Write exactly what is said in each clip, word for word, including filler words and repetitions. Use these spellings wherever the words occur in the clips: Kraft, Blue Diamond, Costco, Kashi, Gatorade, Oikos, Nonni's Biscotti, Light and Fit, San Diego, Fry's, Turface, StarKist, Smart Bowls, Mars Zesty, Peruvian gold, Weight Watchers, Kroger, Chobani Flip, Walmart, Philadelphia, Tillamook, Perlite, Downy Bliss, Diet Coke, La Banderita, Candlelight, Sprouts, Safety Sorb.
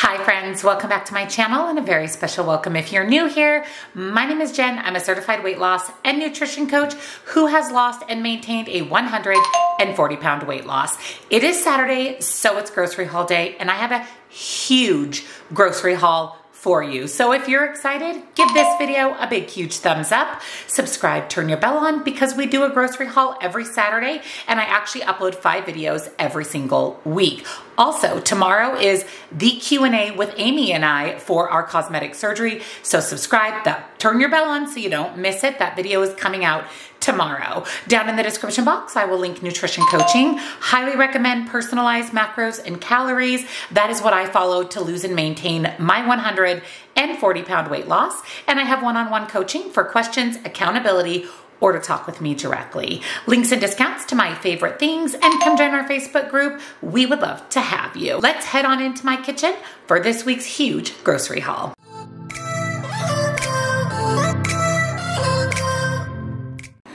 Hi friends, welcome back to my channel and a very special welcome if you're new here. My name is Jen. I'm a certified weight loss and nutrition coach who has lost and maintained a one hundred forty pound weight loss. It is Saturday, so it's grocery haul day, and I have a huge grocery haul for you. So if you're excited, give this video a big, huge thumbs up, subscribe, turn your bell on, because we do a grocery haul every Saturday, and I actually upload five videos every single week. Also, tomorrow is the Q and A with Amy and I for our cosmetic surgery. So subscribe, that, turn your bell on so you don't miss it. That video is coming out tomorrow. Down in the description box, I will link nutrition coaching. Highly recommend personalized macros and calories. That is what I follow to lose and maintain my one hundred forty pound weight loss. And I have one-on-one coaching for questions, accountability, or to talk with me directly. Links and discounts to my favorite things, and come join our Facebook group. We would love to have you. Let's head on into my kitchen for this week's huge grocery haul.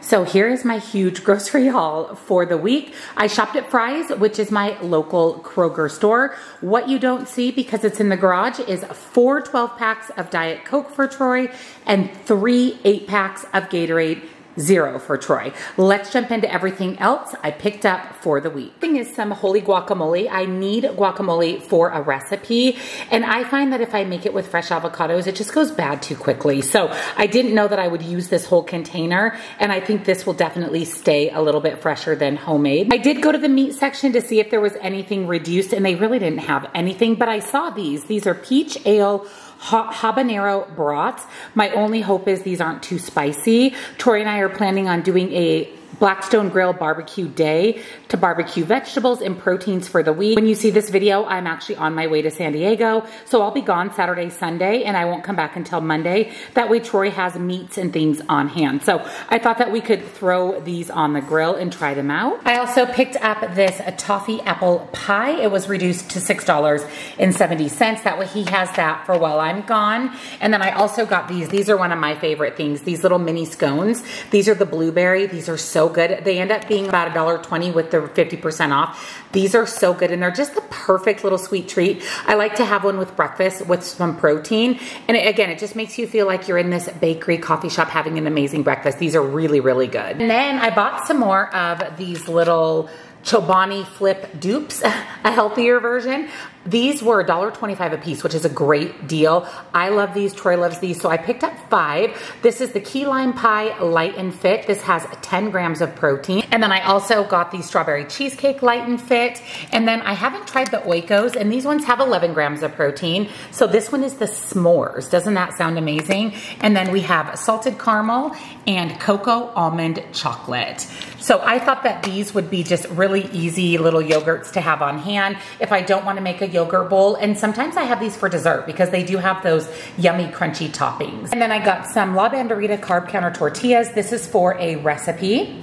So here is my huge grocery haul for the week. I shopped at Fry's, which is my local Kroger store. What you don't see, because it's in the garage, is four twelve packs of Diet Coke for Troy and three eight packs of Gatorade, zero for Troy. Let's jump into everything else I picked up for the week. Thing is some holy guacamole. I need guacamole for a recipe, and I find that if I make it with fresh avocados, it just goes bad too quickly. So I didn't know that I would use this whole container, and I think this will definitely stay a little bit fresher than homemade. I did go to the meat section to see if there was anything reduced, and they really didn't have anything, but I saw these. These are peach ale habanero brats. My only hope is these aren't too spicy. Tori and I are planning on doing a Blackstone Grill barbecue day to barbecue vegetables and proteins for the week. When you see this video, I'm actually on my way to San Diego, so I'll be gone Saturday, Sunday, and I won't come back until Monday. That way Troy has meats and things on hand. So I thought that we could throw these on the grill and try them out. I also picked up this toffee apple pie. It was reduced to six dollars and seventy cents. That way he has that for while I'm gone. And then I also got these. These are one of my favorite things, these little mini scones. These are the blueberry. These are so good. They end up being about a dollar twenty with the fifty percent off. These are so good, and they're just the perfect little sweet treat. I like to have one with breakfast with some protein, and it, again, it just makes you feel like you're in this bakery coffee shop having an amazing breakfast. These are really, really good. And then I bought some more of these little Chobani Flip dupes, a healthier version. These were a dollar twenty-five a piece, which is a great deal. I love these, Troy loves these, so I picked up five. This is the key lime pie Light and Fit. This has ten grams of protein. And then I also got the strawberry cheesecake Light and Fit. And then I haven't tried the Oikos, and these ones have eleven grams of protein. So this one is the s'mores. Doesn't that sound amazing? And then we have salted caramel and cocoa almond chocolate. So I thought that these would be just really easy little yogurts to have on hand if I don't want to make a yogurt bowl, and sometimes I have these for dessert because they do have those yummy crunchy toppings. And then I got some La Banderita carb counter tortillas. This is for a recipe.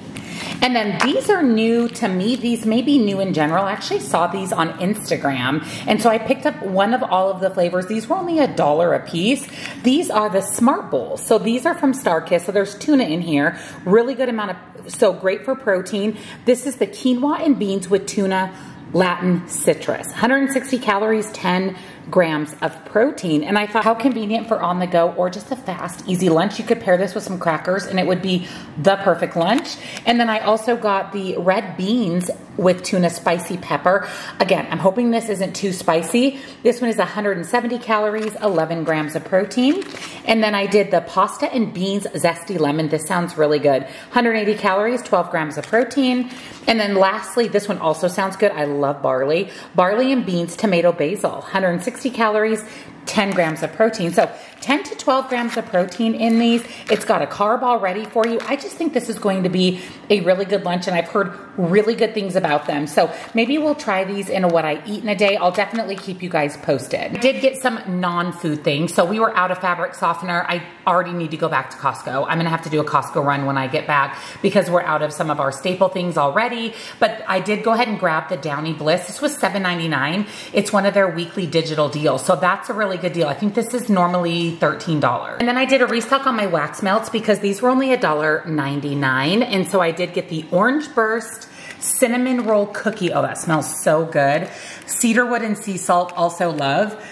And then these are new to me. These may be new in general. I actually saw these on Instagram, and so I picked up one of all of the flavors. These were only a dollar a piece. These are the Smart Bowls. So these are from StarKist. So there's tuna in here. Really good amount of, so great for protein. This is the quinoa and beans with tuna, Latin citrus, one hundred sixty calories, ten grams of protein. And I thought, how convenient for on the go or just a fast, easy lunch. You could pair this with some crackers and it would be the perfect lunch. And then I also got the red beans with tuna spicy pepper. Again, I'm hoping this isn't too spicy. This one is one hundred seventy calories, eleven grams of protein. And then I did the pasta and beans zesty lemon. This sounds really good. one hundred eighty calories, twelve grams of protein. And then lastly, this one also sounds good. I love barley. Barley and beans, tomato basil, one hundred sixty calories, ten grams of protein. So ten to twelve grams of protein in these. It's got a carb already for you. I just think this is going to be a really good lunch, and I've heard really good things about them. So maybe we'll try these in a what I eat in a day. I'll definitely keep you guys posted. I did get some non-food things. So we were out of fabric softener. I already need to go back to Costco. I'm gonna have to do a Costco run when I get back because we're out of some of our staple things already. But I did go ahead and grab the Downy Bliss. This was seven ninety-nine. It's one of their weekly digital deals. So that's a really good deal. I think this is normally thirteen dollars. And then I did a restock on my wax melts because these were only a dollar ninety-nine. And so I did get the Orange Burst Cinnamon Roll Cookie. Oh, that smells so good. Cedarwood and sea salt, also love.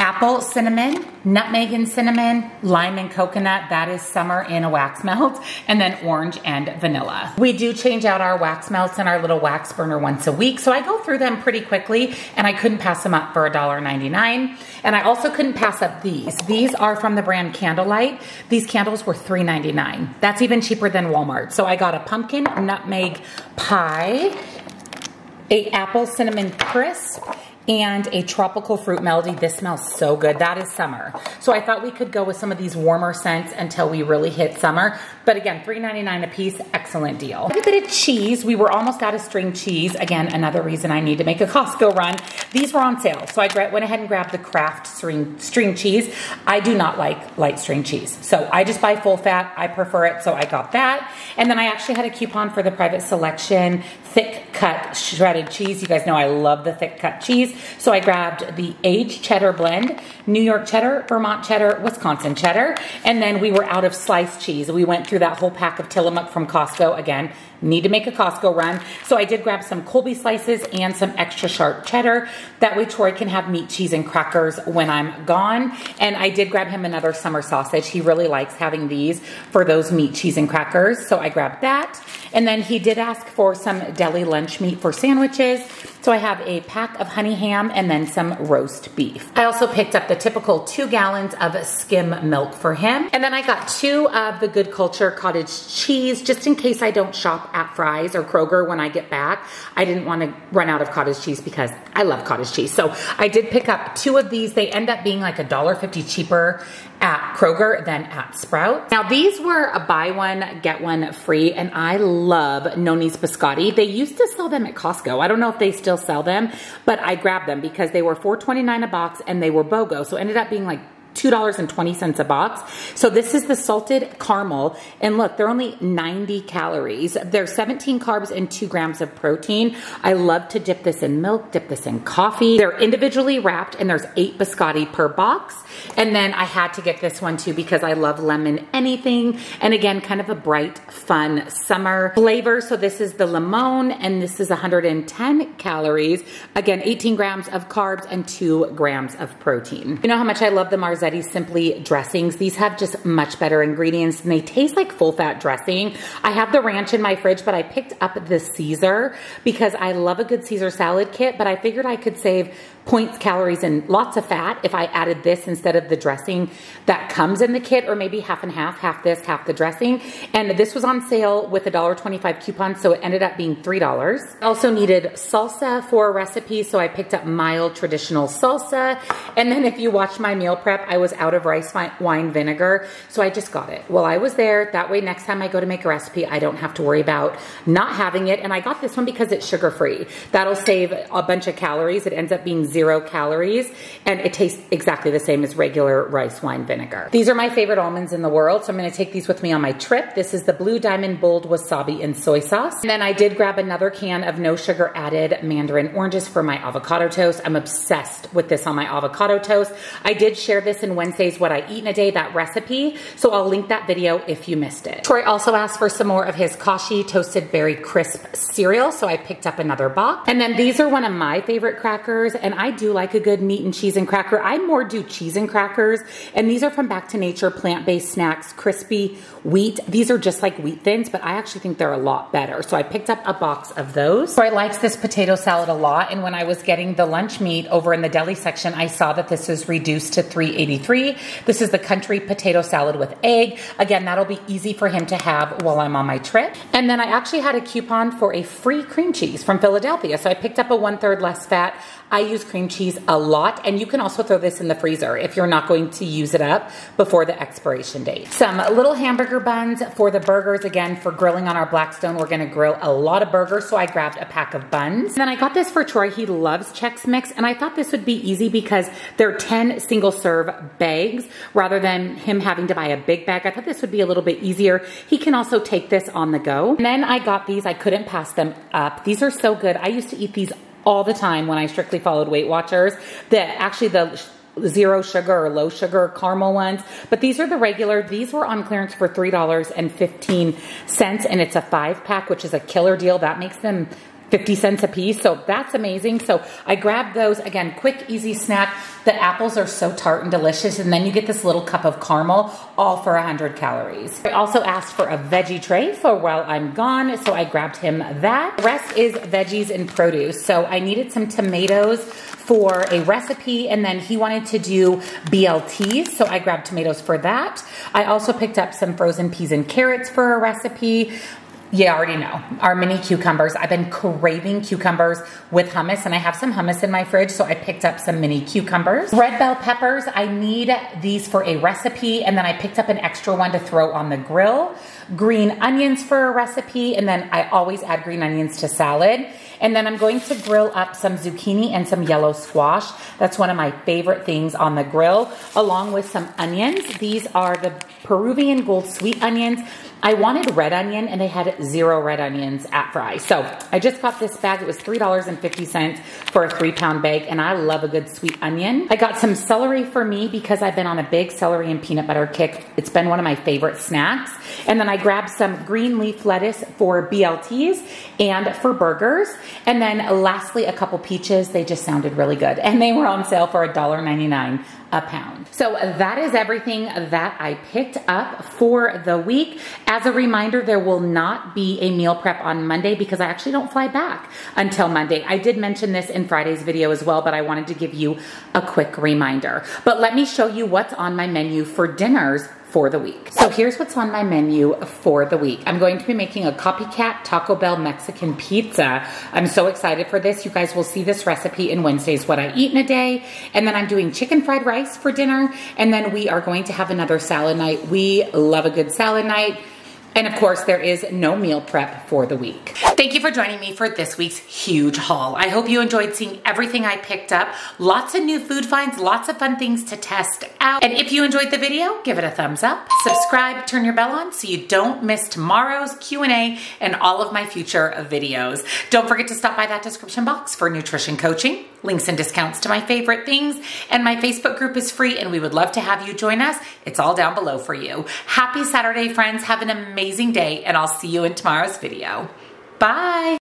apple, cinnamon, nutmeg and cinnamon, lime and coconut, that is summer in a wax melt, and then orange and vanilla. We do change out our wax melts in our little wax burner once a week, so I go through them pretty quickly, and I couldn't pass them up for a dollar ninety-nine, and I also couldn't pass up these. These are from the brand Candlelight. These candles were three ninety-nine. That's even cheaper than Walmart, so I got a pumpkin nutmeg pie, a apple cinnamon crisp, and a tropical fruit melody. This smells so good. That is summer. So I thought we could go with some of these warmer scents until we really hit summer. But again, three ninety-nine a piece, excellent deal. A bit of cheese. We were almost out of string cheese. Again, another reason I need to make a Costco run. These were on sale, so I went ahead and grabbed the Kraft string, string cheese. I do not like light string cheese, so I just buy full fat. I prefer it, so I got that. And then I actually had a coupon for the Private Selection thick cut shredded cheese. You guys know I love the thick cut cheese. So I grabbed the aged cheddar blend, New York cheddar, Vermont cheddar, Wisconsin cheddar, and then we were out of sliced cheese. We went through that whole pack of Tillamook from Costco. Again, need to make a Costco run. So I did grab some Colby slices and some extra sharp cheddar. That way Troy can have meat, cheese, and crackers when I'm gone. And I did grab him another summer sausage. He really likes having these for those meat, cheese, and crackers. So I grabbed that. And then he did ask for some deli lunch meat for sandwiches. So I have a pack of honey ham and then some roast beef. I also picked up the typical two gallons of skim milk for him. And then I got two of the Good Culture cottage cheese, just in case I don't shop at Fry's or Kroger when I get back. I didn't want to run out of cottage cheese because I love cottage cheese. So I did pick up two of these. They end up being like a dollar fifty cheaper at Kroger than at Sprouts. Now these were a buy one, get one free, and I love Nonni's Biscotti. They used to sell them at Costco. I don't know if they still sell them, but I grabbed them because they were four twenty-nine a box and they were BOGO. So it ended up being like two dollars and twenty cents a box. So this is the salted caramel, and look, they're only ninety calories. There's seventeen carbs and two grams of protein. I love to dip this in milk, dip this in coffee. They're individually wrapped, and there's eight biscotti per box. And then I had to get this one too because I love lemon anything. And again, kind of a bright, fun summer flavor. So this is the limon, and this is one hundred ten calories. Again, eighteen grams of carbs and two grams of protein. You know how much I love the Mars Zesty Simply dressings. These have just much better ingredients, and they taste like full fat dressing. I have the ranch in my fridge, but I picked up the Caesar because I love a good Caesar salad kit, but I figured I could save points, calories, and lots of fat if I added this instead of the dressing that comes in the kit, or maybe half and half, half this, half the dressing. And this was on sale with a one dollar twenty-five coupon, so it ended up being three dollars. I also needed salsa for a recipe, so I picked up mild traditional salsa. And then if you watch my meal prep, I was out of rice wine vinegar, so I just got it while I was there. That way next time I go to make a recipe, I don't have to worry about not having it. And I got this one because it's sugar-free. That'll save a bunch of calories. It ends up being zero calories, and it tastes exactly the same as regular rice wine vinegar. These are my favorite almonds in the world, so I'm going to take these with me on my trip. This is the Blue Diamond Bold Wasabi and Soy Sauce. And then I did grab another can of no sugar added mandarin oranges for my avocado toast. I'm obsessed with this on my avocado toast. I did share this in Wednesday's What I Eat in a Day, that recipe, so I'll link that video if you missed it. Troy also asked for some more of his Kashi Toasted Berry Crisp cereal, so I picked up another box. And then these are one of my favorite crackers, and I do like a good meat and cheese and cracker. I more do cheese and crackers, and these are from Back to Nature Plant-Based Snacks, crispy wheat. These are just like Wheat Thins, but I actually think they're a lot better, so I picked up a box of those. Troy likes this potato salad a lot, and when I was getting the lunch meat over in the deli section, I saw that this is reduced to three eighty-three. This is the country potato salad with egg. Again, that'll be easy for him to have while I'm on my trip. And then I actually had a coupon for a free cream cheese from Philadelphia, so I picked up a one-third less fat. I use cream cheese a lot, and you can also throw this in the freezer if you're not going to use it up before the expiration date. Some little hamburger buns for the burgers. Again, for grilling on our Blackstone, we're gonna grill a lot of burgers, so I grabbed a pack of buns. And then I got this for Troy. He loves Chex Mix, and I thought this would be easy because they're ten single-serve bags rather than him having to buy a big bag. I thought this would be a little bit easier. He can also take this on the go. And then I got these. I couldn't pass them up. These are so good. I used to eat these all the time when I strictly followed Weight Watchers. The, actually the zero sugar or low sugar caramel ones, but these are the regular. These were on clearance for three dollars and fifteen cents, and it's a five pack, which is a killer deal. That makes them fifty cents a piece. So that's amazing. So I grabbed those. Again, quick, easy snack. The apples are so tart and delicious. And then you get this little cup of caramel, all for one hundred calories. I also asked for a veggie tray for while I'm gone. So I grabbed him that. The rest is veggies and produce. So I needed some tomatoes for a recipe. And then he wanted to do B L Ts. So I grabbed tomatoes for that. I also picked up some frozen peas and carrots for a recipe. You already know, our mini cucumbers. I've been craving cucumbers with hummus, and I have some hummus in my fridge, so I picked up some mini cucumbers. Red bell peppers, I need these for a recipe, and then I picked up an extra one to throw on the grill. Green onions for a recipe, and then I always add green onions to salad. And then I'm going to grill up some zucchini and some yellow squash. That's one of my favorite things on the grill, along with some onions. These are the Peruvian gold sweet onions. I wanted red onion, and they had zero red onions at Fry's. So I just got this bag. It was three dollars and fifty cents for a three pound bag, and I love a good sweet onion. I got some celery for me because I've been on a big celery and peanut butter kick. It's been one of my favorite snacks. And then I grabbed some green leaf lettuce for B L Ts and for burgers. And then lastly, a couple peaches. They just sounded really good, and they were on sale for a dollar ninety-nine a pound. So that is everything that I picked up for the week. As a reminder, there will not be a meal prep on Monday because I actually don't fly back until Monday. I did mention this in Friday's video as well, but I wanted to give you a quick reminder. But let me show you what's on my menu for dinners for the week. So here's what's on my menu for the week. I'm going to be making a copycat Taco Bell Mexican pizza. I'm so excited for this. You guys will see this recipe in Wednesday's What I Eat in a Day. And then I'm doing chicken fried rice for dinner. And then we are going to have another salad night. We love a good salad night. And of course, there is no meal prep for the week. Thank you for joining me for this week's huge haul. I hope you enjoyed seeing everything I picked up. Lots of new food finds, lots of fun things to test out. And if you enjoyed the video, give it a thumbs up, subscribe, turn your bell on so you don't miss tomorrow's Q and A and all of my future videos. Don't forget to stop by that description box for nutrition coaching, links and discounts to my favorite things. And my Facebook group is free, and we would love to have you join us. It's all down below for you. Happy Saturday, friends. Have an amazing day, and I'll see you in tomorrow's video. Bye.